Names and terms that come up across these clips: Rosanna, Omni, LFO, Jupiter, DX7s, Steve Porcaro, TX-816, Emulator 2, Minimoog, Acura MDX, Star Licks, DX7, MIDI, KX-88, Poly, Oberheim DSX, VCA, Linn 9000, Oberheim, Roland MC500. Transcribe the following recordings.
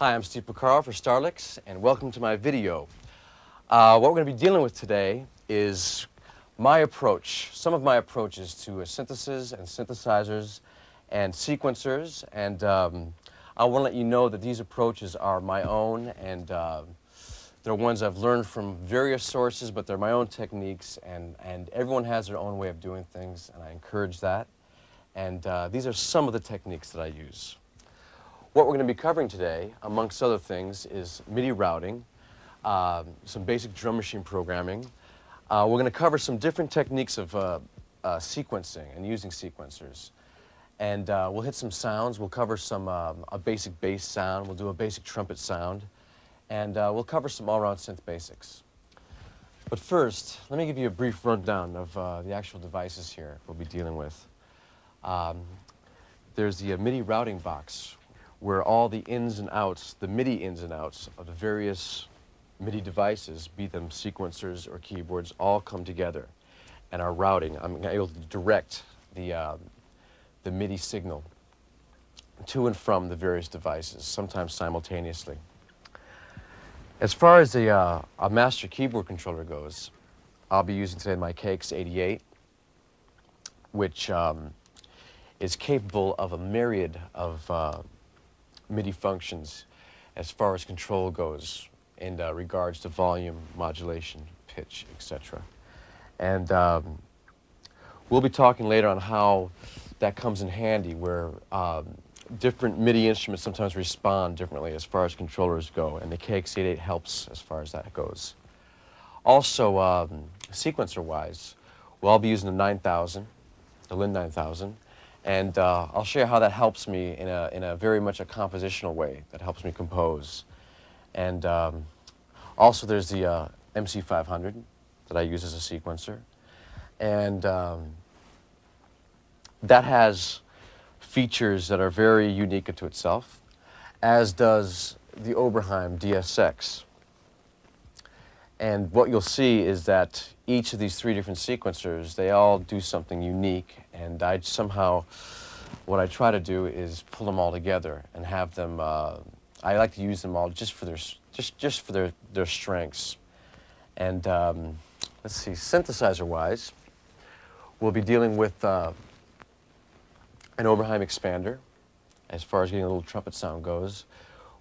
Hi, I'm Steve Porcaro for Star Licks, and welcome to my video. What we're going to be dealing with today is my approach, some of my approaches to synthesis and synthesizers and sequencers, and I want to let you know that these approaches are my own, and they're ones I've learned from various sources, but they're my own techniques, and everyone has their own way of doing things, and I encourage that. And these are some of the techniques that I use. What we're going to be covering today, amongst other things, is MIDI routing, some basic drum machine programming. We're going to cover some different techniques of sequencing and using sequencers. And we'll hit some sounds. We'll cover some a basic bass sound. We'll do a basic trumpet sound. And we'll cover some all-around synth basics. But first, let me give you a brief rundown of the actual devices here we'll be dealing with. There's the MIDI routing box, where all the ins and outs, the MIDI ins and outs of the various MIDI devices, be them sequencers or keyboards, all come together and are routing. I'm able to direct the MIDI signal to and from the various devices, sometimes simultaneously. As far as a master keyboard controller goes, I'll be using today my KX-88, which is capable of a myriad of MIDI functions as far as control goes in regards to volume, modulation, pitch, etc. And we'll be talking later on how that comes in handy, where different MIDI instruments sometimes respond differently as far as controllers go, and the KX-88 helps as far as that goes. Also, sequencer-wise, well, I'll be using the Linn 9000, and I'll show you how that helps me in a very much a compositional way that helps me compose. And also, there's the MC500 that I use as a sequencer, and that has features that are very unique to itself, as does the Oberheim DSX. And what you'll see is that each of these three different sequencers, they all do something unique, and I somehow, what I try to do is pull them all together and have them, I like to use them all just for their strengths. And let's see, synthesizer-wise, we'll be dealing with an Oberheim expander, as far as getting a little trumpet sound goes,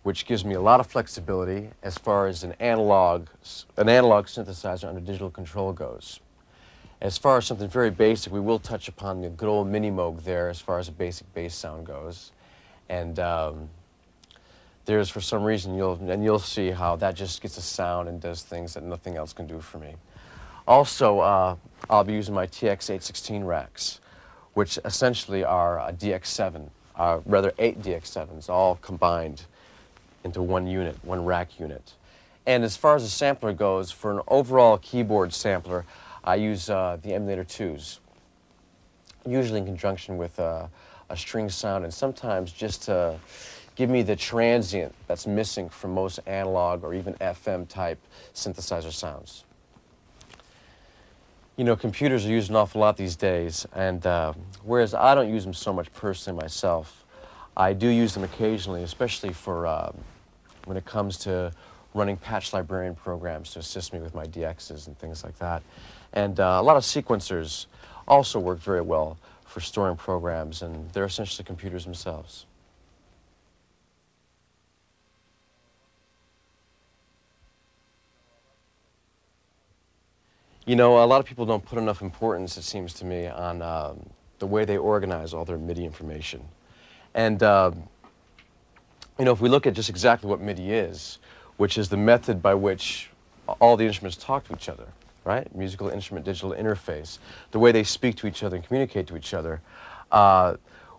which gives me a lot of flexibility as far as an analog synthesizer under digital control goes. As far as something very basic, we will touch upon the good old Minimoog there, as far as a basic bass sound goes. And there's, for some reason, you'll see how that just gets a sound and does things that nothing else can do for me. Also, I'll be using my TX-816 racks, which essentially are a DX7, rather 8 DX7s, all combined into one unit, one rack unit. And as far as the sampler goes, for an overall keyboard sampler, I use the Emulator 2s, usually in conjunction with a string sound, and sometimes just to give me the transient that's missing from most analog or even FM-type synthesizer sounds. You know, computers are used an awful lot these days, and whereas I don't use them so much personally myself, I do use them occasionally, especially for when it comes to running patch librarian programs to assist me with my DXs and things like that. And a lot of sequencers also work very well for storing programs, and they're essentially computers themselves. You know, a lot of people don't put enough importance, it seems to me, on the way they organize all their MIDI information. And, you know, if we look at just exactly what MIDI is, which is the method by which all the instruments talk to each other, right? Musical instrument digital interface, the way they speak to each other and communicate to each other.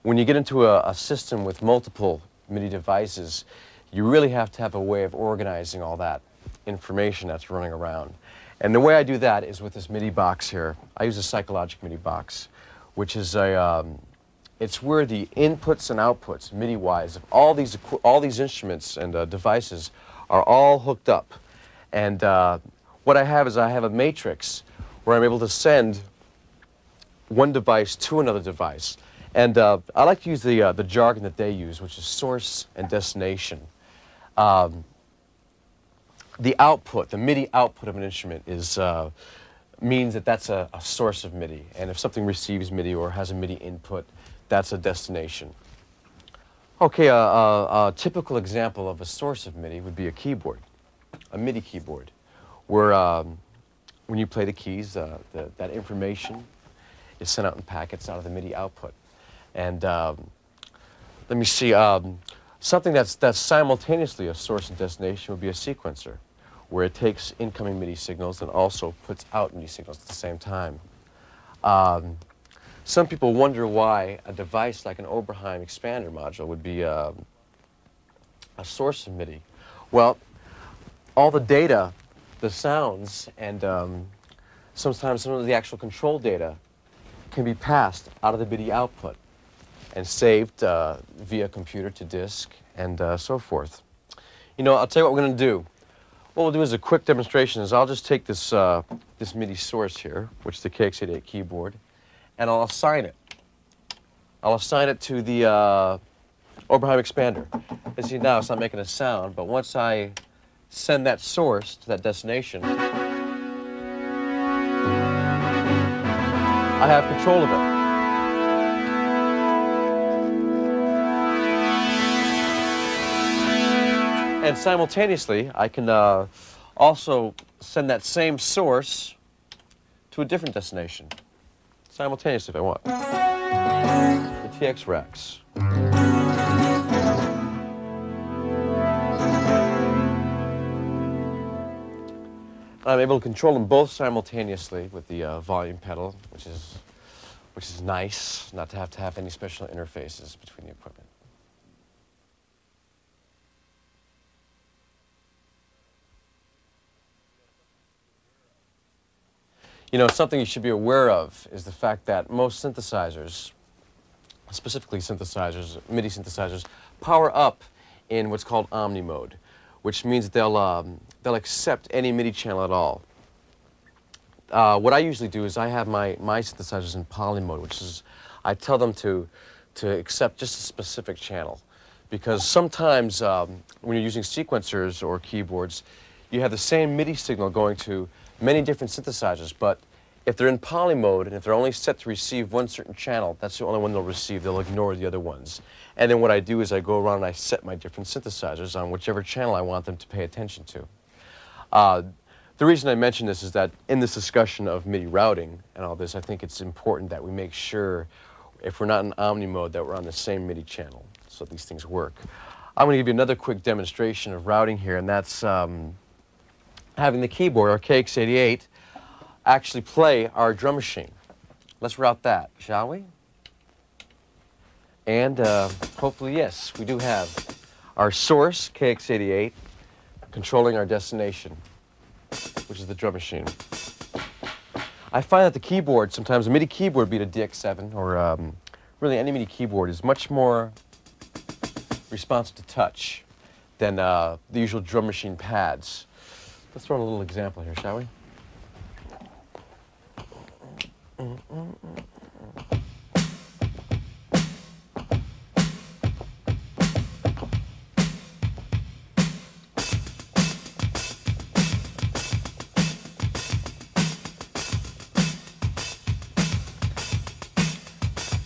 When you get into a system with multiple MIDI devices, you really have to have a way of organizing all that information that's running around. And the way I do that is with this MIDI box here. I use a psychologic MIDI box, which is a, it's where the inputs and outputs, MIDI-wise, of all these instruments and devices are all hooked up. And what I have is I have a matrix where I'm able to send one device to another device. And I like to use the jargon that they use, which is source and destination. The output, the MIDI output of an instrument is, means that that's a source of MIDI. And if something receives MIDI or has a MIDI input, that's a destination. Okay, a typical example of a source of MIDI would be a keyboard, a MIDI keyboard, where when you play the keys, that information is sent out in packets out of the MIDI output. And let me see, something that's simultaneously a source and destination would be a sequencer, where it takes incoming MIDI signals and also puts out MIDI signals at the same time. Some people wonder why a device like an Oberheim expander module would be a source of MIDI. Well, all the data, the sounds, and sometimes some of the actual control data can be passed out of the MIDI output and saved via computer to disk and so forth. You know, I'll tell you what we're going to do. What we'll do is a quick demonstration is I'll just take this, this MIDI source here, which is the KX-88 keyboard, and I'll assign it. I'll assign it to the Oberheim expander. And see, now it's not making a sound, but once I send that source to that destination, I have control of it. And simultaneously, I can also send that same source to a different destination, simultaneously if I want. The TX racks. I'm able to control them both simultaneously with the volume pedal, which is nice, not to have any special interfaces between the equipment. You know, something you should be aware of is the fact that most synthesizers, specifically synthesizers, MIDI synthesizers, power up in what's called Omni mode, which means they'll accept any MIDI channel at all. What I usually do is I have my synthesizers in Poly mode, which is I tell them to accept just a specific channel, because sometimes when you're using sequencers or keyboards, you have the same MIDI signal going to many different synthesizers, but if they're in Poly mode and if they're only set to receive one certain channel, that's the only one they'll receive. They'll ignore the other ones. And then what I do is I go around and I set my different synthesizers on whichever channel I want them to pay attention to. The reason I mention this is that in this discussion of MIDI routing and all this, I think it's important that we make sure if we're not in Omni mode that we're on the same MIDI channel so these things work. I'm going to give you another quick demonstration of routing here, and that's having the keyboard, our KX-88, actually play our drum machine. Let's route that, shall we? And hopefully, yes, we do have our source, KX-88, controlling our destination, which is the drum machine. I find that the keyboard, sometimes a MIDI keyboard, be it a DX7 or really any MIDI keyboard, is much more responsive to touch than the usual drum machine pads. Let's throw in a little example here, shall we?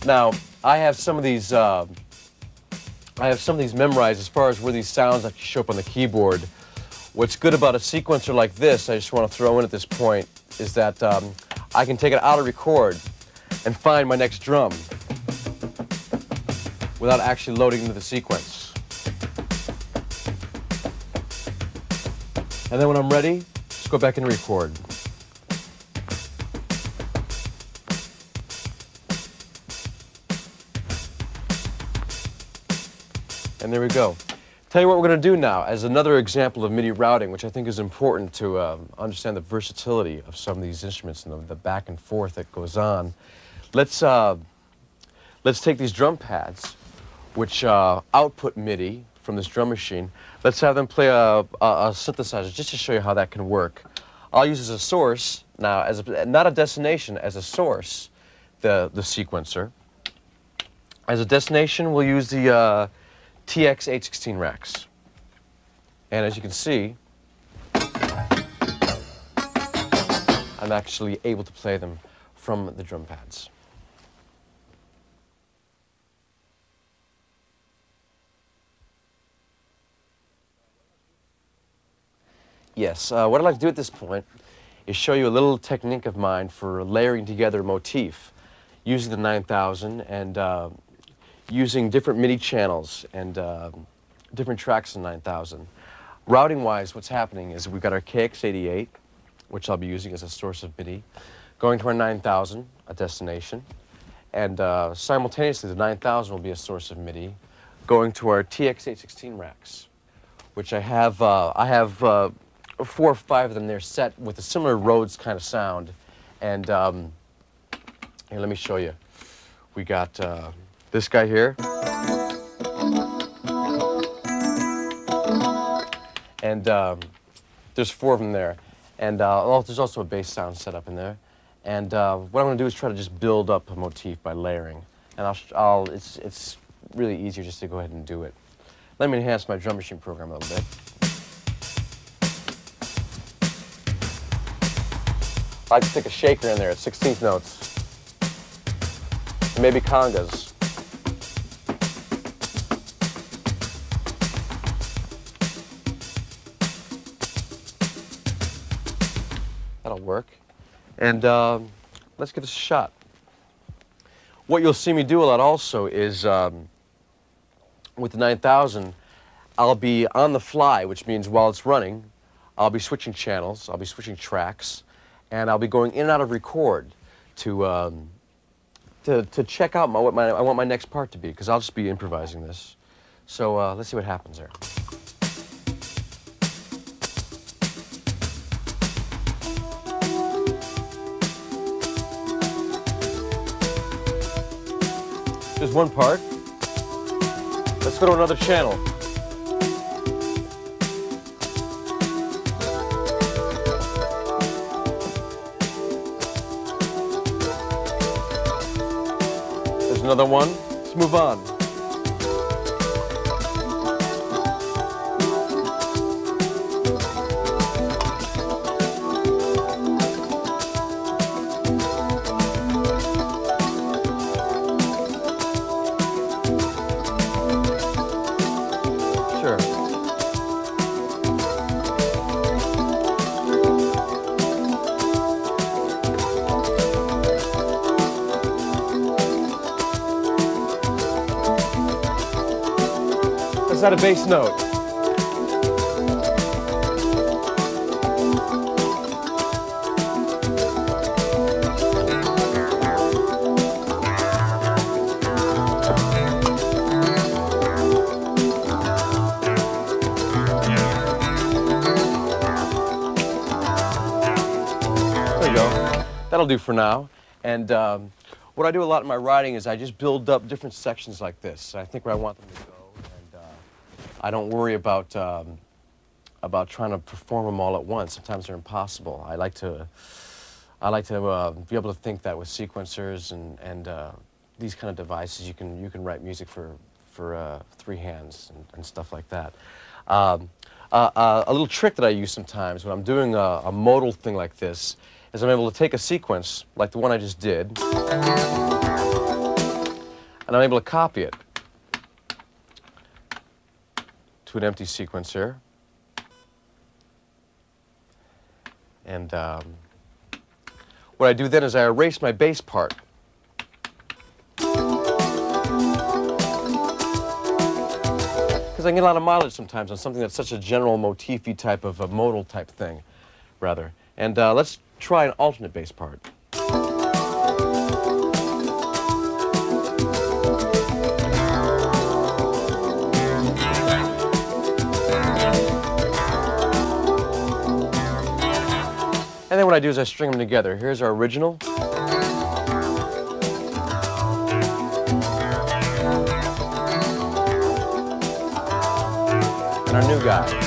Now, I have some of these memorized as far as where these sounds actually show up on the keyboard. What's good about a sequencer like this, I just want to throw in at this point, is that I can take it out of record and find my next drum without actually loading into the sequence. And then when I'm ready, just go back and record. And there we go. Tell you what we're going to do now as another example of MIDI routing, which I think is important to understand the versatility of some of these instruments and the back and forth that goes on. Let's take these drum pads, which output MIDI from this drum machine. Let's have them play a synthesizer just to show you how that can work. I'll use as a source now, not a destination, as a source, the sequencer. As a destination, we'll use the TX-816 racks. And as you can see, I'm actually able to play them from the drum pads. Yes, what I'd like to do at this point is show you a little technique of mine for layering together a motif using the 9000 and using different MIDI channels and different tracks in 9000. Routing-wise, what's happening is we've got our KX-88, which I'll be using as a source of MIDI, going to our 9000, a destination, and simultaneously the 9000 will be a source of MIDI, going to our TX-816 racks, which I have 4 or 5 of them there set with a similar Rhodes kind of sound. And here, let me show you. We got this guy here. And there's 4 of them there. And there's also a bass sound set up in there. And what I'm gonna do is try to just build up a motif by layering. And it's really easier just to go ahead and do it. Let me enhance my drum machine program a little bit. I like to stick a shaker in there at 16th notes, maybe congas. That'll work. And let's give this a shot. What you'll see me do a lot also is with the 9000, I'll be on the fly, which means while it's running, I'll be switching channels, I'll be switching tracks, and I'll be going in and out of record to check out what I want my next part to be, because I'll just be improvising this. So let's see what happens there. There's one part. Let's go to another channel. Another one. Let's move on. Sure. Not a bass note. There you go. That'll do for now. And what I do a lot in my writing is I just build up different sections like this. I think where I want them to go. I don't worry about trying to perform them all at once. Sometimes they're impossible. I like to be able to think that with sequencers and these kind of devices, you can write music for 3 hands and stuff like that. A little trick that I use sometimes when I'm doing a modal thing like this is I'm able to take a sequence like the one I just did, and I'm able to copy it. An empty sequence here, and what I do then is I erase my bass part, because I get a lot of mileage sometimes on something that's such a general motif-y type of a modal type thing, rather. And let's try an alternate bass part. And then what I do is I string them together. Here's our original. And our new guy.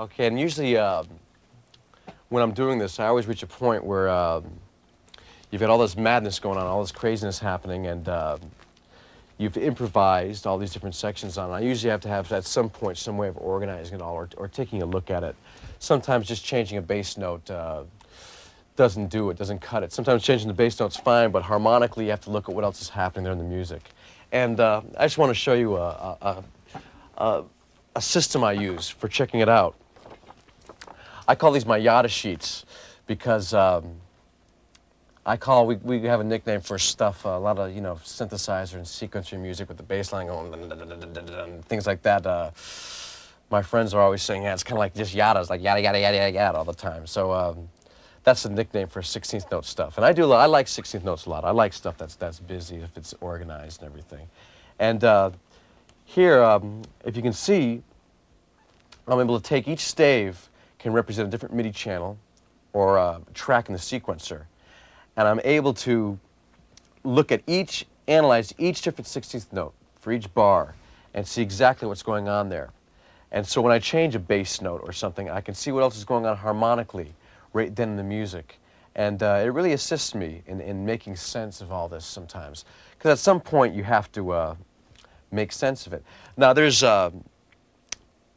Okay, and usually when I'm doing this, I always reach a point where you've got all this madness going on, all this craziness happening, and you've improvised all these different sections on. I usually have to have, at some point, some way of organizing it all or taking a look at it. Sometimes just changing a bass note doesn't do it, doesn't cut it. Sometimes changing the bass note's fine, but harmonically you have to look at what else is happening there in the music. And I just want to show you a system I use for checking it out. I call these my yada sheets because we have a nickname for stuff, a lot of, you know, synthesizer and sequencer music with the bass line going, and things like that. My friends are always saying, yeah, it's kind of like just yadas, like yada, yada, yada, yada, yada all the time. So that's the nickname for 16th note stuff. And I like 16th notes a lot. I like stuff that's busy if it's organized and everything. And here, if you can see, I'm able to take each stave can represent a different MIDI channel or track in the sequencer. And I'm able to look at each, analyze each different 16th note for each bar and see exactly what's going on there. And so when I change a bass note or something, I can see what else is going on harmonically right then in the music. And it really assists me in making sense of all this sometimes. Because at some point you have to make sense of it. Now there's,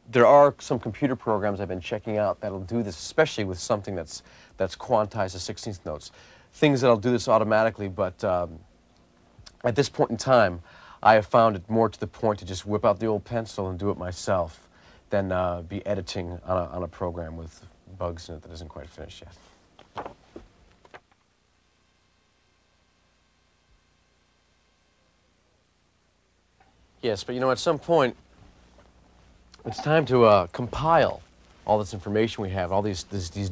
there are some computer programs I've been checking out that'll do this, especially with something that's quantized to 16th notes. Things that'll do this automatically, but at this point in time, I have found it more to the point to just whip out the old pencil and do it myself than be editing on a program with bugs in it that isn't quite finished yet. Yes, but you know, at some point, it's time to compile all this information we have, all these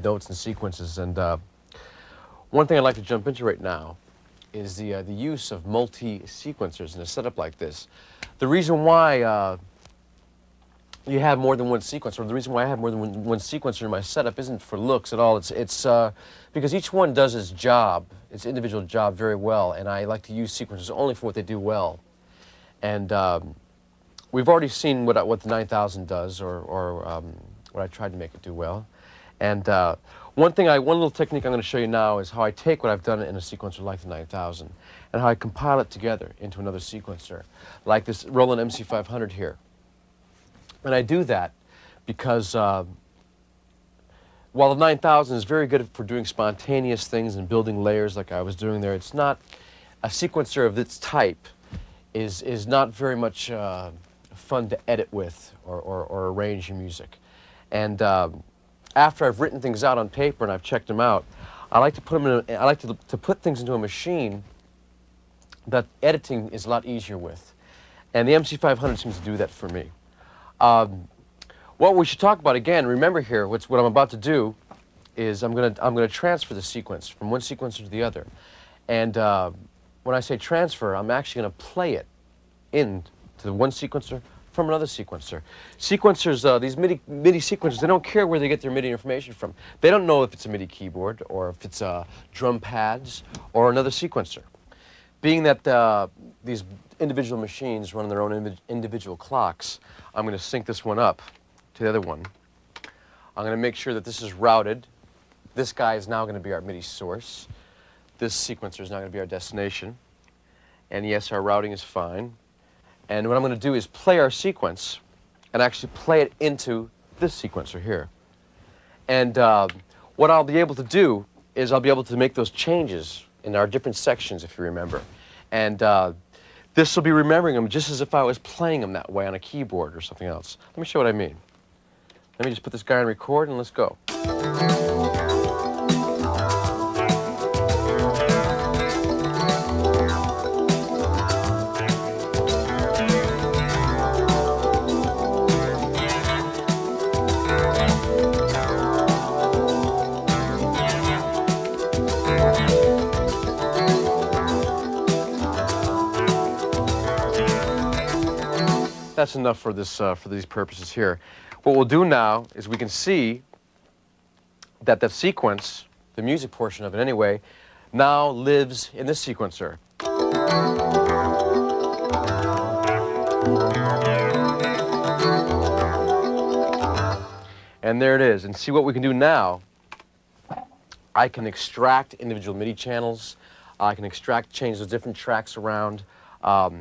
notes and sequences. And one thing I'd like to jump into right now is the use of multi-sequencers in a setup like this. The reason why you have more than one sequencer, or the reason why I have more than one sequencer in my setup isn't for looks at all. It's because each one does its job, its individual job very well, and I like to use sequencers only for what they do well. And we've already seen what the 9000 does, or what I tried to make it do well. And one little technique I'm going to show you now is how I take what I've done in a sequencer like the 9000 and how I compile it together into another sequencer, like this Roland MC500 here. And I do that because while the 9000 is very good for doing spontaneous things and building layers like I was doing there, it's not, a sequencer of its type is not very much fun to edit with or arrange your music. And after I've written things out on paper and I've checked them out, I like to put them in. I like to put things into a machine that editing is a lot easier with, and the MC500 seems to do that for me. What we should talk about again. Remember here, what I'm about to do is I'm gonna transfer the sequence from one sequencer to the other, and when I say transfer, I'm actually gonna play it into the one sequencer from another sequencer. Sequencers, these MIDI sequencers, they don't care where they get their MIDI information from. They don't know if it's a MIDI keyboard or if it's drum pads or another sequencer. Being that these individual machines run their own individual clocks, I'm going to sync this one up to the other one. I'm going to make sure that this is routed. This guy is now going to be our MIDI source. This sequencer is now going to be our destination. And yes, our routing is fine. And what I'm going to do is play our sequence and actually play it into this sequencer here. And what I'll be able to do is I'll be able to make those changes in our different sections, if you remember. And this will be remembering them just as if I was playing them that way on a keyboard or something else. Let me show what I mean. Let me just put this guy on record and let's go. That's enough for this for these purposes here. What we'll do now is we can see that that sequence, the music portion of it anyway, now lives in this sequencer. And And there it is. And see what we can do now. I can extract individual MIDI channels. I can extract, change the different tracks around. I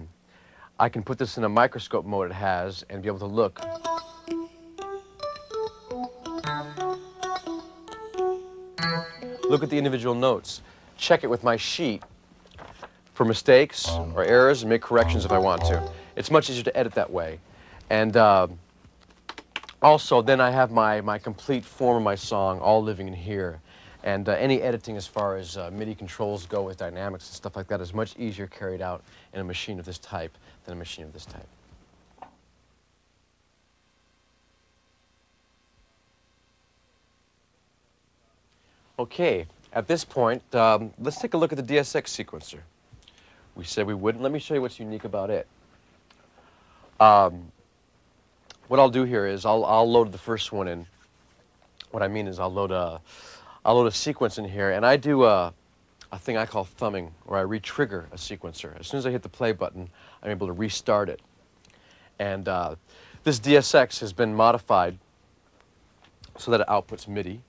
can put this in a microscope mode it has and be able to look. Look at the individual notes. Check it with my sheet for mistakes or errors and make corrections if I want to. It's much easier to edit that way. And also, then I have my complete form of my song all living in here. And any editing as far as MIDI controls go with dynamics and stuff like that is much easier carried out in a machine of this type than a machine of this type. Okay, at this point, let's take a look at the DSX sequencer. We said we wouldn't. Let me show you what's unique about it. What I'll do here is I'll load the first one in. What I mean is I'll load a sequence in here, and I do a thing I call thumbing, where I re-trigger a sequencer. As soon as I hit the play button, I'm able to restart it. And this DSX has been modified so that it outputs MIDI.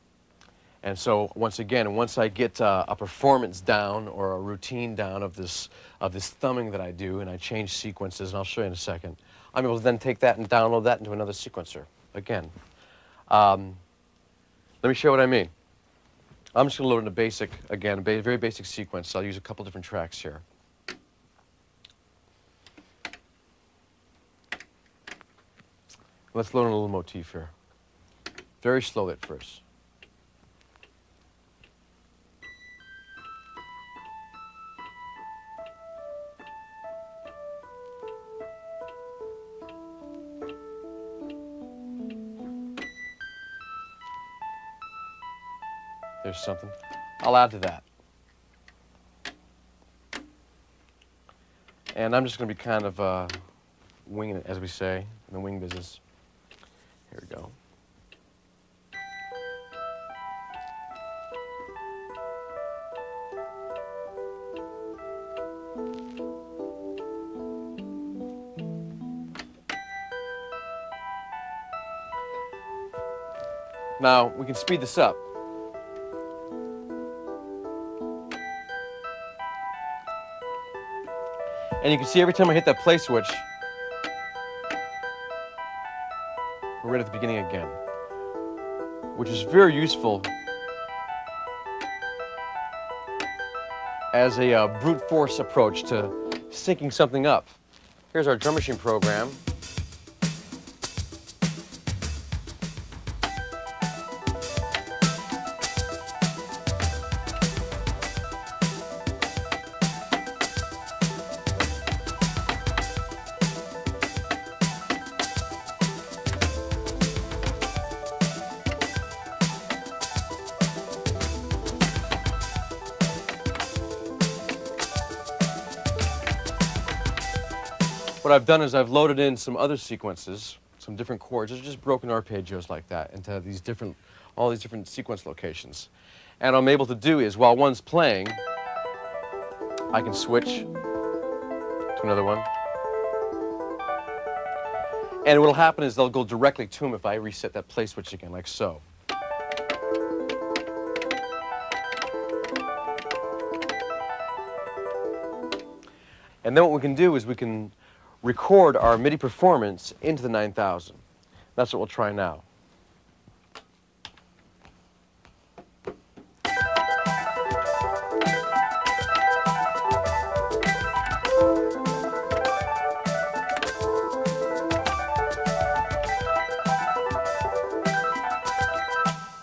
And so once again, once I get a performance down or a routine down of this thumbing that I do, and I change sequences, and I'll show you in a second, I'm able to then take that and download that into another sequencer. Again, let me show you what I mean. I'm just going to load in a very basic sequence. So I'll use a couple different tracks here. Let's load in a little motif here. Very slow at first. There's something. I'll add to that. And I'm just going to be kind of winging it, as we say, in the wing business. Here we go. Now, we can speed this up. And you can see every time I hit that play switch, we're right at the beginning again, which is very useful as a brute force approach to syncing something up. Here's our drum machine program. What I've done is I've loaded in some other sequences, some different chords. It's just broken arpeggios like that into these different, all these different sequence locations. And I'm able to do is while one's playing, I can switch to another one. And what'll happen is they'll go directly to them if I reset that play switch again, like so. And then what we can do is we can record our MIDI performance into the 9000. That's what we'll try now.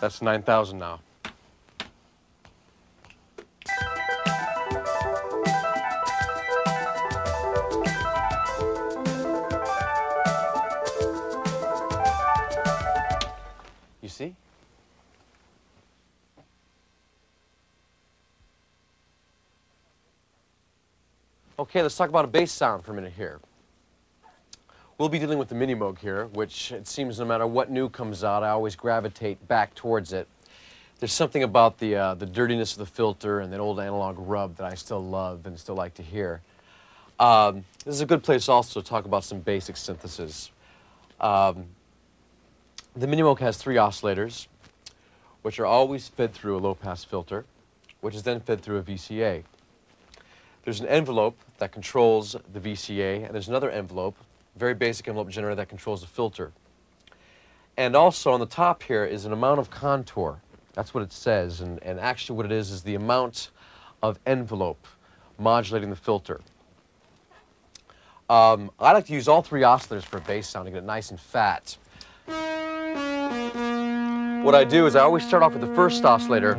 That's 9000 now. Okay, let's talk about a bass sound for a minute here. We'll be dealing with the Minimoog here, which it seems no matter what new comes out, I always gravitate back towards it. There's something about the dirtiness of the filter and that old analog rub that I still love and still like to hear. This is a good place also to talk about some basic synthesis. The Minimoog has three oscillators, which are always fed through a low-pass filter, which is then fed through a VCA. There's an envelope that controls the VCA, and there's another envelope, very basic envelope generator, that controls the filter. And also on the top here is an amount of contour. That's what it says, and actually what it is the amount of envelope modulating the filter. I like to use all three oscillators for a bass sound to get it nice and fat. What I do is I always start off with the first oscillator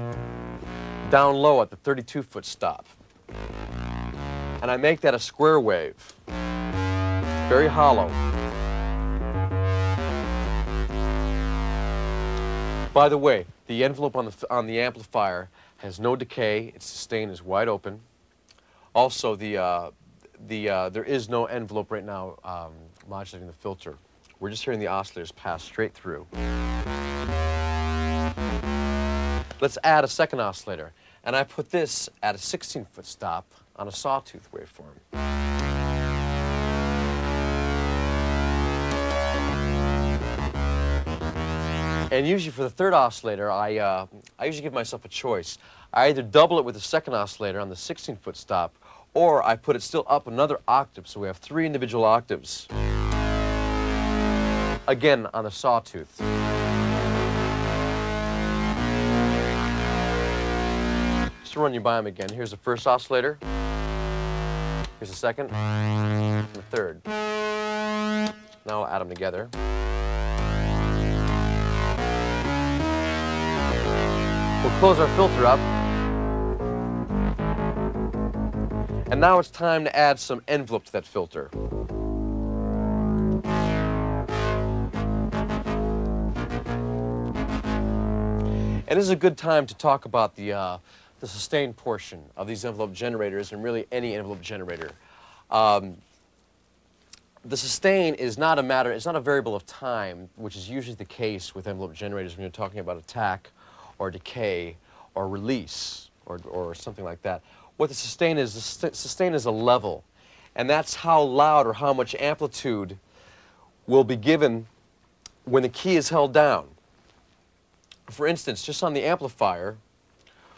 down low at the 32-foot stop. And I make that a square wave, very hollow. By the way, the envelope on the amplifier has no decay. Its sustain is wide open. Also, there is no envelope right now modulating the filter. We're just hearing the oscillators pass straight through. Let's add a second oscillator, and I put this at a 16-foot stop on a sawtooth waveform. And usually for the third oscillator, I usually give myself a choice. I either double it with the second oscillator on the 16-foot stop, or I put it still up another octave, so we have three individual octaves. Again, on a sawtooth. Just to run you by them again, here's the first oscillator. Here's the second, and the third. Now I'll add them together. We'll close our filter up. And now it's time to add some envelope to that filter. And this is a good time to talk about the sustain portion of these envelope generators, and really any envelope generator. The sustain is not a matter, it's not a variable of time, which is usually the case with envelope generators when you're talking about attack or decay or release or something like that. What the sustain is a level, and that's how loud or how much amplitude will be given when the key is held down. For instance, just on the amplifier,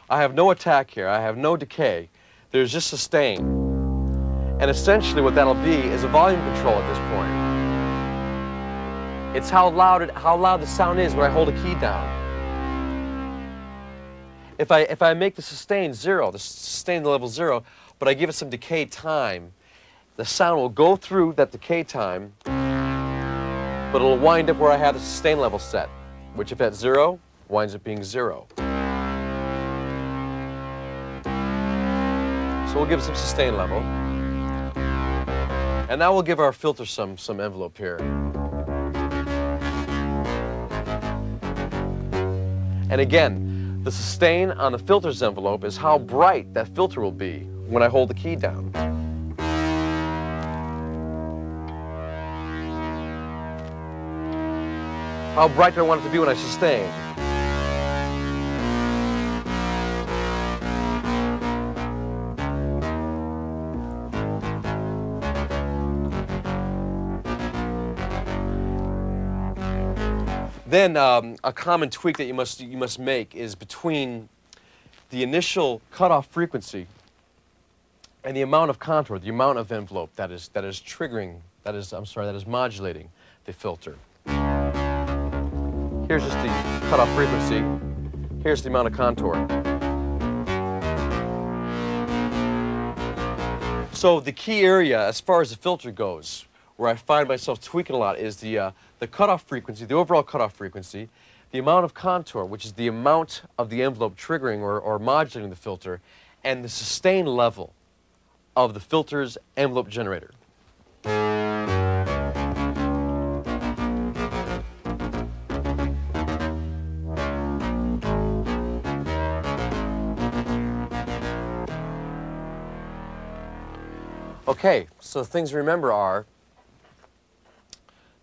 I have no attack here, I have no decay, there's just sustain. And essentially what that'll be is a volume control at this point. It's how loud the sound is when I hold a key down. If I make the sustain zero, the sustain level zero, but I give it some decay time, the sound will go through that decay time, but it'll wind up where I have the sustain level set, which if at zero, winds up being zero. So we'll give it some sustain level. And now we'll give our filter some envelope here. And again, the sustain on the filter's envelope is how bright that filter will be when I hold the key down. How bright do I want it to be when I sustain? Then a common tweak that you must make is between the initial cutoff frequency and the amount of contour, the amount of envelope that is triggering, that is modulating the filter. Here's just the cutoff frequency. Here's the amount of contour. So the key area, as far as the filter goes, where I find myself tweaking a lot is the cutoff frequency, the overall cutoff frequency, the amount of contour, which is the amount of the envelope triggering or modulating the filter, and the sustain level of the filter's envelope generator. Okay, so the things to remember are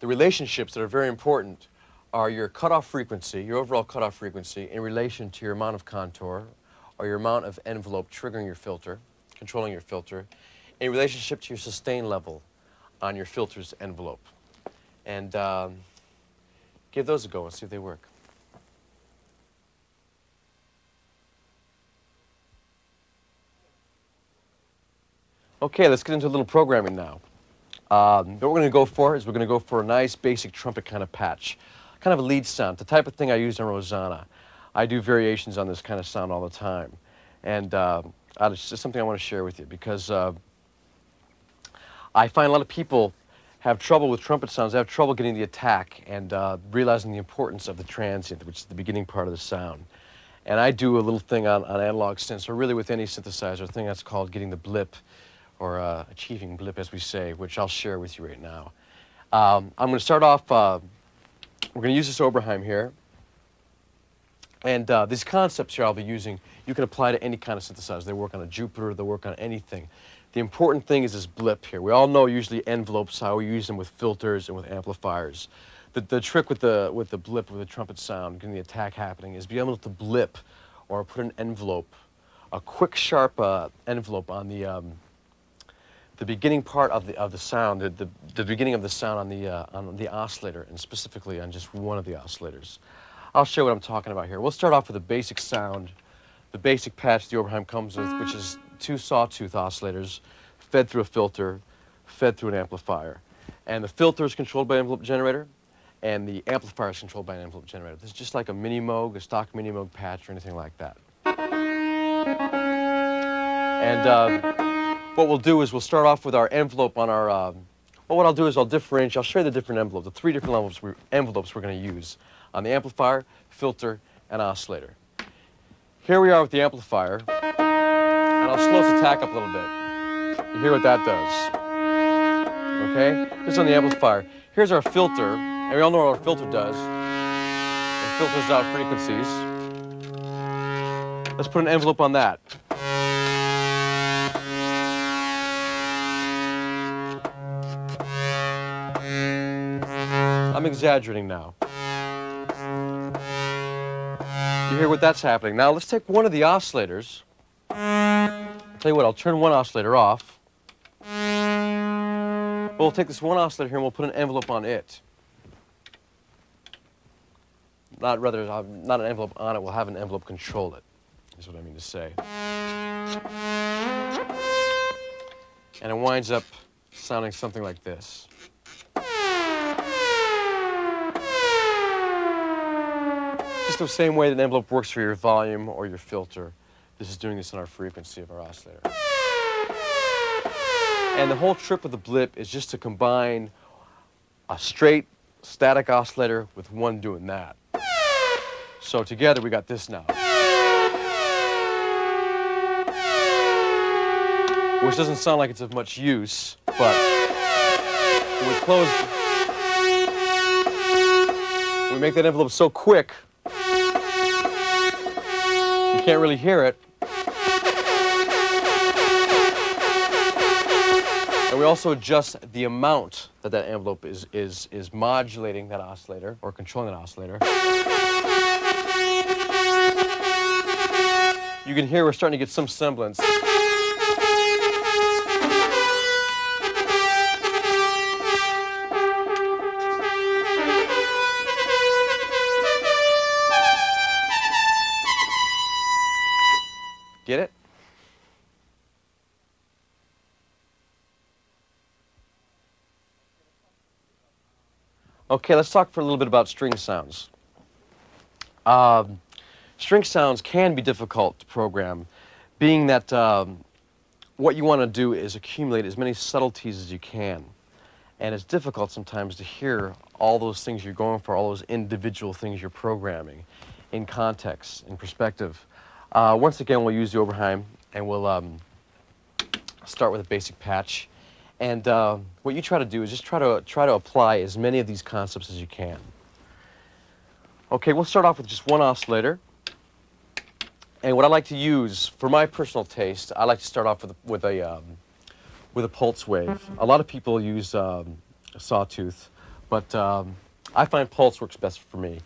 the relationships that are very important are your cutoff frequency, your overall cutoff frequency, in relation to your amount of contour or your amount of envelope triggering your filter, controlling your filter, in relationship to your sustain level on your filter's envelope. And Give those a go and see if they work. Okay, let's get into a little programming now. What we're going to go for is we're going to go for a nice basic trumpet kind of patch, kind of a lead sound, the type of thing I used on Rosanna. I do variations on this kind of sound all the time, and it's just something I want to share with you because I find a lot of people have trouble with trumpet sounds. They have trouble getting the attack and realizing the importance of the transient, which is the beginning part of the sound. And I do a little thing on analog synths, or really with any synthesizer, a thing that's called getting the blip, or achieving blip, as we say, which I'll share with you right now. I'm going to start off, we're going to use this Oberheim here. And these concepts here I'll be using, you can apply to any kind of synthesizer. They work on a Jupiter, they work on anything. The important thing is this blip here. We all know usually envelopes, how we use them with filters and with amplifiers. The trick with the blip, with the trumpet sound, getting the attack happening, is being able to blip or put an envelope, a quick, sharp envelope on the beginning part of the sound, the beginning of the sound on the oscillator, and specifically on just one of the oscillators. I'll show what I'm talking about here. We'll start off with the basic sound, the basic patch the Oberheim comes with, which is two sawtooth oscillators fed through a filter, fed through an amplifier. And the filter is controlled by an envelope generator, and the amplifier is controlled by an envelope generator. This is just like a Minimoog, a stock Minimoog patch, or anything like that. And what we'll do is we'll start off with our envelope on our, well, what I'll do is I'll differentiate, I'll show you the different envelopes, the three different envelopes we're going to use on the amplifier, filter, and oscillator. Here we are with the amplifier, and I'll slow this attack up a little bit. You hear what that does. Okay? This is on the amplifier. Here's our filter, and we all know what our filter does. It filters out frequencies. Let's put an envelope on that. I'm exaggerating now. You hear what that's happening. Now let's take one of the oscillators. I'll tell you what, I'll turn one oscillator off. We'll take this one oscillator here and we'll put an envelope on it. Not an envelope on it, we'll have an envelope control it, is what I mean to say. And it winds up sounding something like this. The same way that an envelope works for your volume or your filter, this is doing this on our frequency of our oscillator. And the whole trip of the blip is just to combine a straight static oscillator with one doing that. So together we got this now, which doesn't sound like it's of much use, but when we close, we make that envelope so quick you can't really hear it. And we also adjust the amount that that envelope is modulating that oscillator, or controlling that oscillator. You can hear we're starting to get some semblance. Get it? Okay, let's talk for a little bit about string sounds. String sounds can be difficult to program, being that what you want to do is accumulate as many subtleties as you can. And it's difficult sometimes to hear all those things you're going for, all those individual things you're programming in context, in perspective. Once again, we'll use the Oberheim, and we'll start with a basic patch. And what you try to do is just try to apply as many of these concepts as you can. Okay, we'll start off with just one oscillator. And what I like to use, for my personal taste, I like to start off with a pulse wave. A lot of people use a sawtooth, but I find pulse works best for me.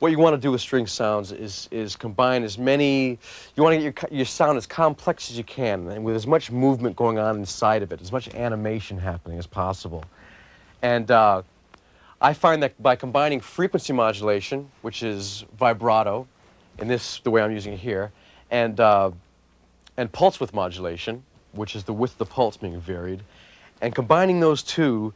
What you want to do with string sounds is combine as many, you want to get your sound as complex as you can, and with as much movement going on inside of it, as much animation happening as possible. And I find that by combining frequency modulation, which is vibrato, in this, the way I'm using it here, and pulse width modulation, which is the width of the pulse being varied, and combining those two,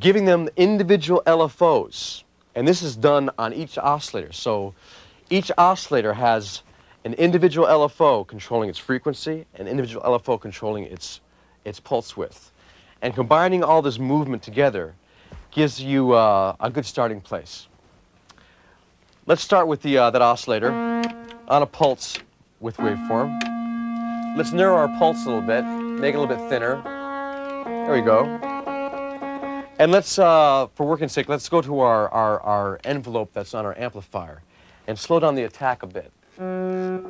giving them individual LFOs. And this is done on each oscillator. So each oscillator has an individual LFO controlling its frequency, an individual LFO controlling its pulse width. And combining all this movement together gives you a good starting place. Let's start with that oscillator on a pulse width waveform. Let's narrow our pulse a little bit, make it a little bit thinner. There we go. And let's, for working sake, let's go to our envelope that's on our amplifier and slow down the attack a bit. There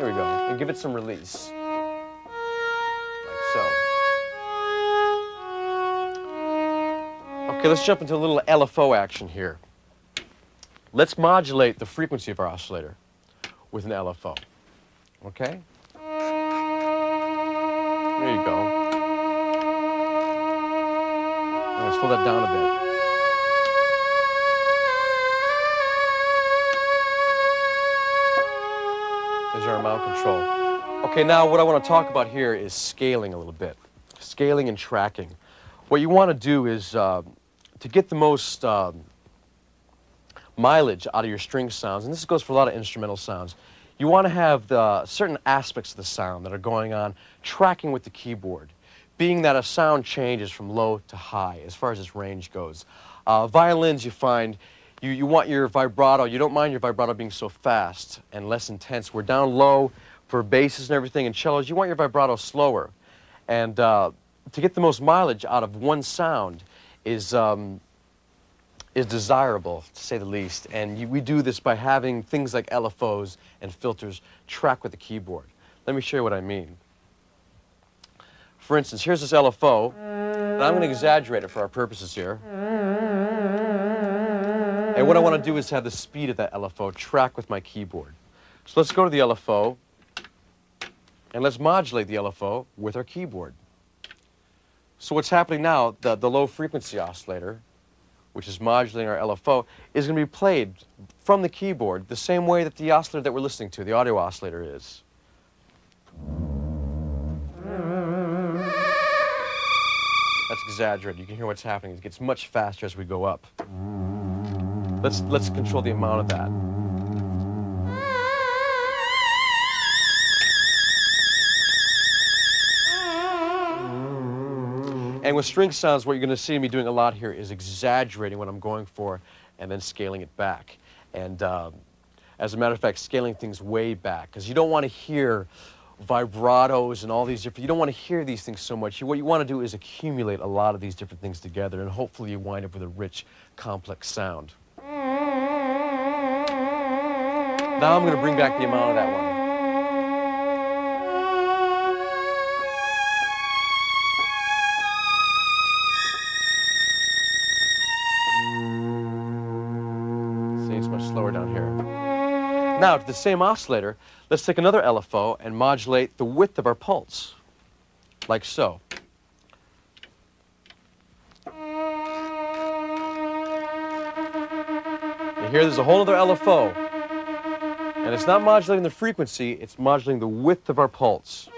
we go. And give it some release. Like so. Okay, let's jump into a little LFO action here. Let's modulate the frequency of our oscillator with an LFO. Okay? There you go. Let's slow that down a bit. There's our amount control. Okay, now what I want to talk about here is scaling a little bit. Scaling and tracking. What you want to do is, to get the most mileage out of your string sounds, and this goes for a lot of instrumental sounds, you want to have the certain aspects of the sound that are going on, tracking with the keyboard, being that a sound changes from low to high as far as its range goes. Violins, you find, you want your vibrato, you don't mind your vibrato being so fast and less intense. We're down low for basses and everything, and cellos, you want your vibrato slower. And to get the most mileage out of one sound is desirable, to say the least. And we do this by having things like LFOs and filters track with the keyboard. Let me show you what I mean. For instance, here's this LFO, and I'm going to exaggerate it for our purposes here. And what I want to do is have the speed of that LFO track with my keyboard. So let's go to the LFO, and let's modulate the LFO with our keyboard. So what's happening now, the low frequency oscillator, which is modulating our LFO, is going to be played from the keyboard the same way that the oscillator that we're listening to, the audio oscillator, is. That's exaggerated. You can hear what's happening. It gets much faster as we go up. Let's control the amount of that. And with string sounds, what you're going to see me doing a lot here is exaggerating what I'm going for and then scaling it back. And as a matter of fact, scaling things way back, because you don't want to hear vibratos and all these different, you don't want to hear these things so much. What you want to do is accumulate a lot of these different things together, and hopefully you wind up with a rich, complex sound. Now I'm going to bring back the amount of that one. Now, to the same oscillator, let's take another LFO and modulate the width of our pulse, like so. And here, there's a whole other LFO, and it's not modulating the frequency, it's modulating the width of our pulse.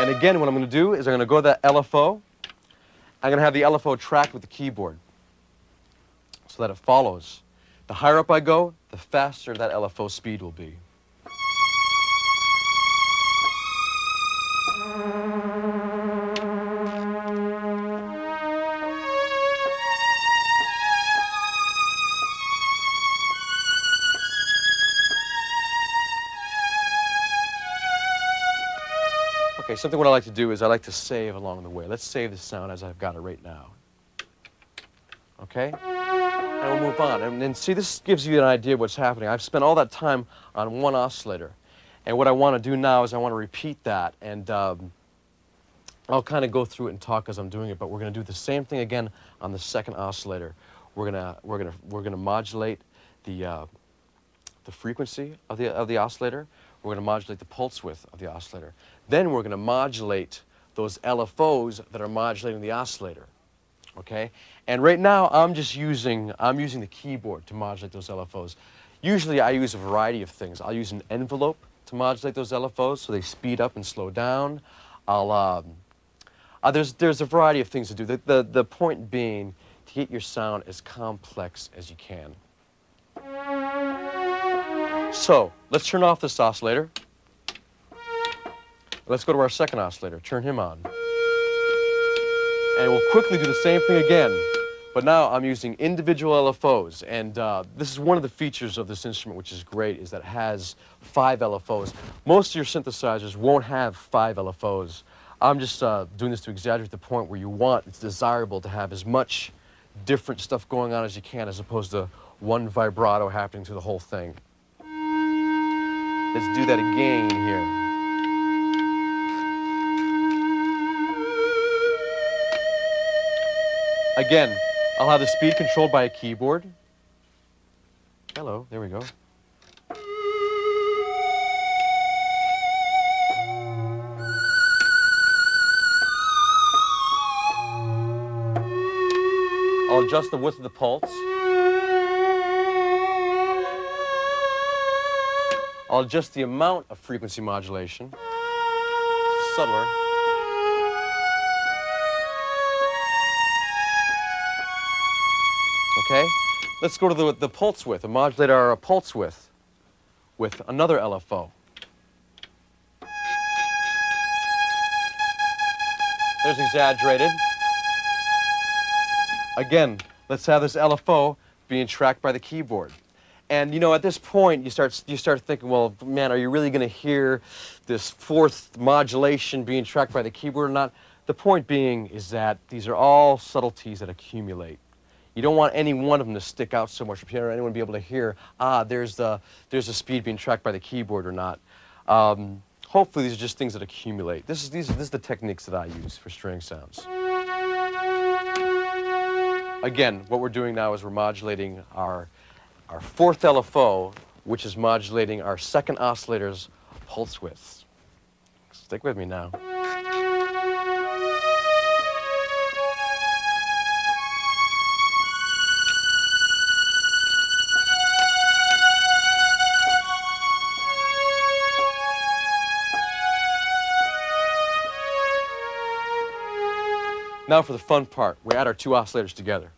And again, what I'm going to do is I'm going to go to that LFO, I'm going to have the LFO track with the keyboard, so that it follows. The higher up I go, the faster that LFO speed will be. Okay, something what I like to do is I like to save along the way. Let's save the sound as I've got it right now. Okay? And we'll move on. And see, this gives you an idea of what's happening. I've spent all that time on one oscillator. And what I want to do now is I want to repeat that. And I'll kind of go through it and talk as I'm doing it. But we're going to do the same thing again on the second oscillator. We're going to modulate the frequency of the oscillator. We're going to modulate the pulse width of the oscillator. Then we're going to modulate those LFOs that are modulating the oscillator. Okay? And right now I'm just using, the keyboard to modulate those LFOs. Usually I use a variety of things. I'll use an envelope to modulate those LFOs so they speed up and slow down. I'll, there's a variety of things to do. The point being to get your sound as complex as you can. So let's turn off this oscillator. Let's go to our second oscillator, turn him on. And we'll quickly do the same thing again, but now I'm using individual LFOs, and this is one of the features of this instrument which is great, is that it has 5 LFOs. Most of your synthesizers won't have 5 LFOs. I'm just doing this to exaggerate the point where you want, it's desirable to have as much different stuff going on as you can, as opposed to one vibrato happening through the whole thing. Let's do that again here. Again, I'll have the speed controlled by a keyboard. Hello, there we go. I'll adjust the width of the pulse. I'll adjust the amount of frequency modulation. Subtler. Okay, let's go to the pulse width and modulate our pulse width with another LFO. There's exaggerated. Again, let's have this LFO being tracked by the keyboard. And you know, at this point, you start thinking, well, man, are you really going to hear this fourth modulation being tracked by the keyboard or not? The point being is that these are all subtleties that accumulate. You don't want any one of them to stick out so much. You don't want anyone to be able to hear, ah, there's the speed being tracked by the keyboard or not. Hopefully, these are just things that accumulate. This is the techniques that I use for string sounds. Again, what we're doing now is we're modulating our fourth LFO, which is modulating our second oscillator's pulse width. Stick with me now. Now for the fun part, we add our two oscillators together.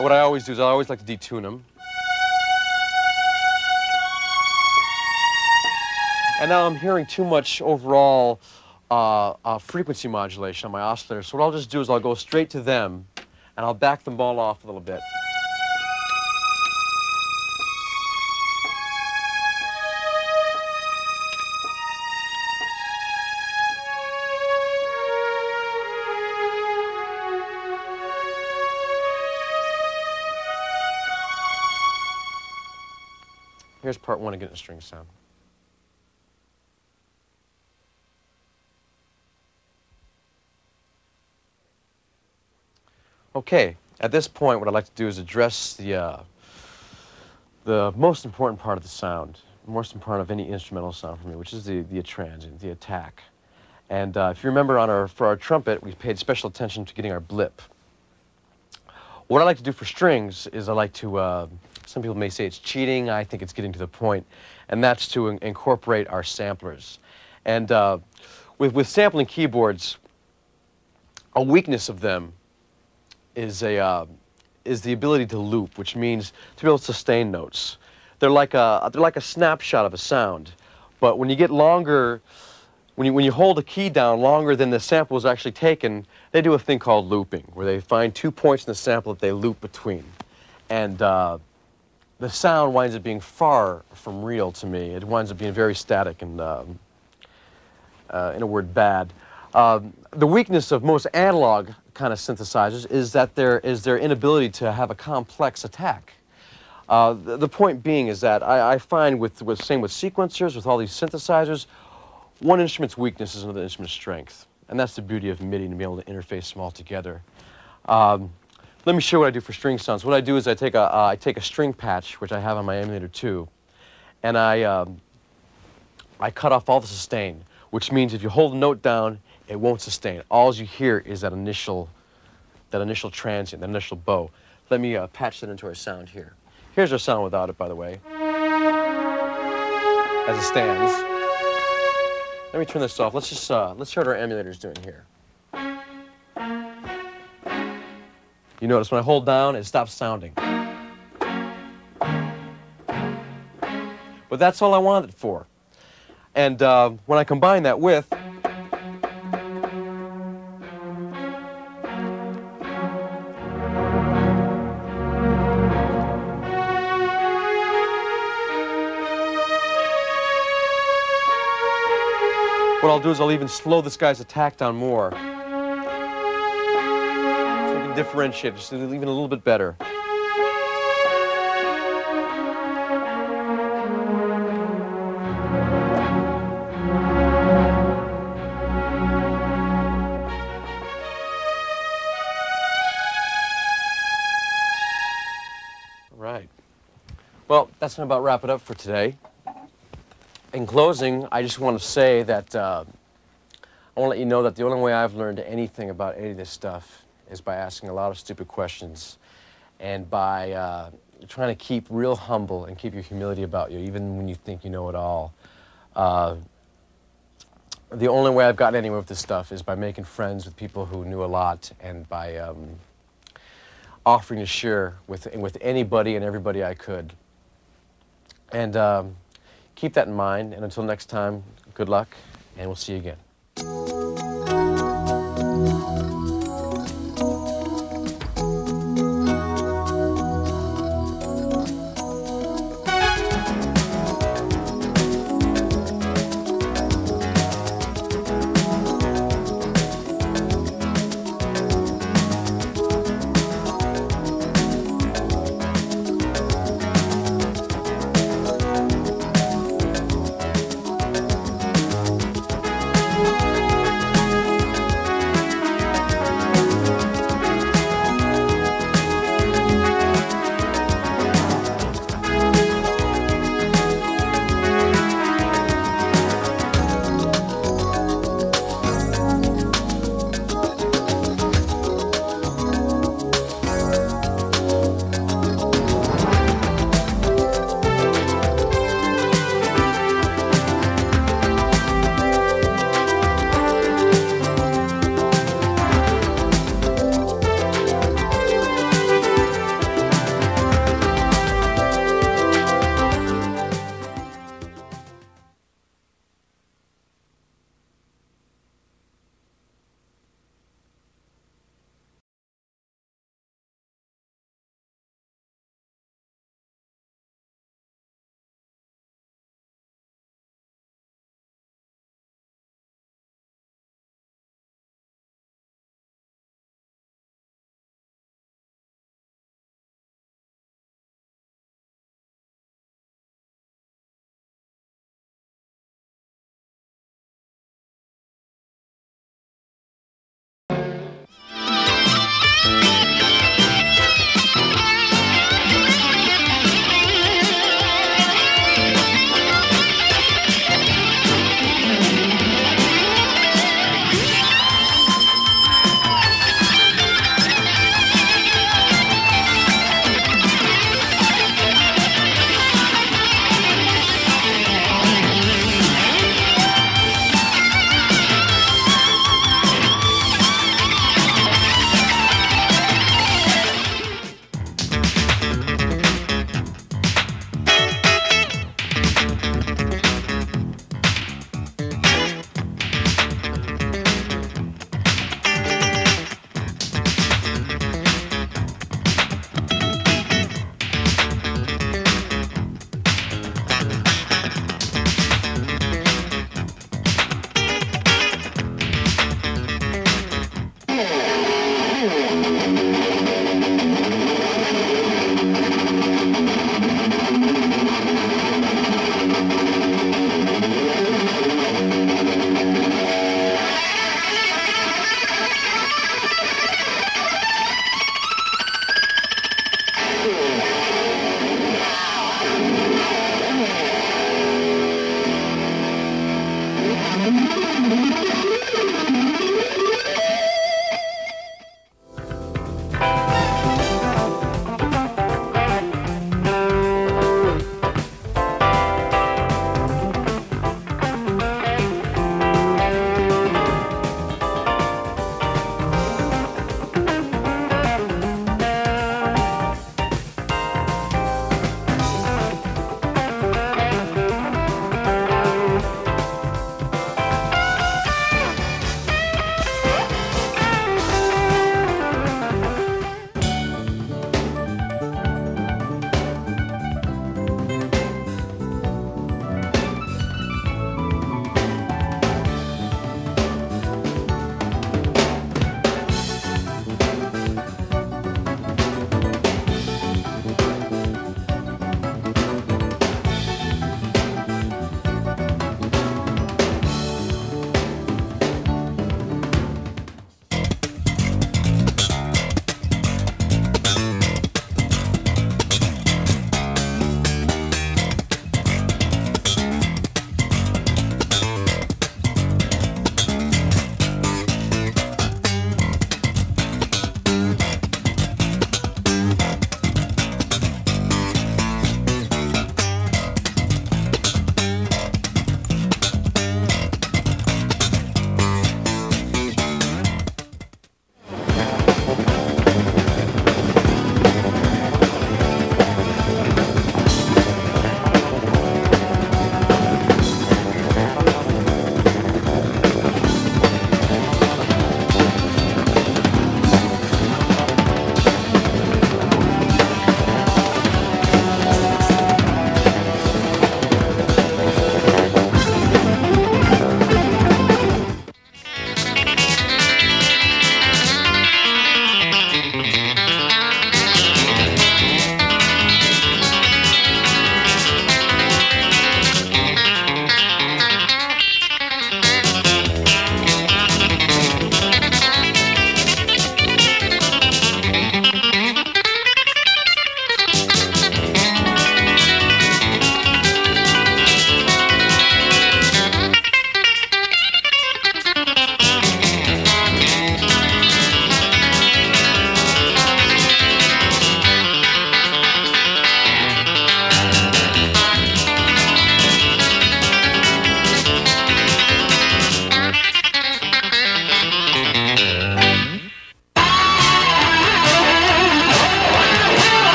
What I always do is I always like to detune them. And now I'm hearing too much overall frequency modulation on my oscillator. So what I'll just do is I'll go straight to them and I'll back them all off a little bit. Here's part one again in string sound. Okay, at this point, what I'd like to do is address the most important part of the sound, most important of any instrumental sound for me, which is the transient, the attack. And if you remember, for our trumpet, we paid special attention to getting our blip. What I like to do for strings is I like to, some people may say it's cheating, I think it's getting to the point, and that's to incorporate our samplers. And with sampling keyboards, a weakness of them is the ability to loop, which means to be able to sustain notes. They're like a snapshot of a sound, but when you get longer, when you hold a key down longer than the sample was actually taken, they do a thing called looping, where they find two points in the sample that they loop between. And the sound winds up being far from real to me. It winds up being very static and, in a word, bad. The weakness of most analog kind of synthesizers is that their inability to have a complex attack. The point being is that I find same with sequencers, with all these synthesizers, one instrument's weakness is another instrument's strength. And that's the beauty of MIDI, to be able to interface them all together. Let me show you what I do for string sounds. What I do is I take a string patch, which I have on my Emulator 2, and I cut off all the sustain, which means if you hold a note down, it won't sustain. All you hear is that initial transient, that initial bow. Let me patch that into our sound here. Here's our sound without it, by the way, as it stands. Let me turn this off. Let's just let's hear what our emulator's doing here. You notice when I hold down, it stops sounding. But that's all I wanted it for. And when I combine that with what I'll do is I'll even slow this guy's attack down more, differentiate just even a little bit better. All right. Well, that's gonna about wrap it up for today. In closing, I just want to say that I want to let you know that the only way I've learned anything about any of this stuff is by asking a lot of stupid questions and by trying to keep real humble and keep your humility about you, even when you think you know it all. The only way I've gotten anywhere with this stuff is by making friends with people who knew a lot and by offering to share with anybody and everybody I could. And keep that in mind, and until next time, good luck, and we'll see you again.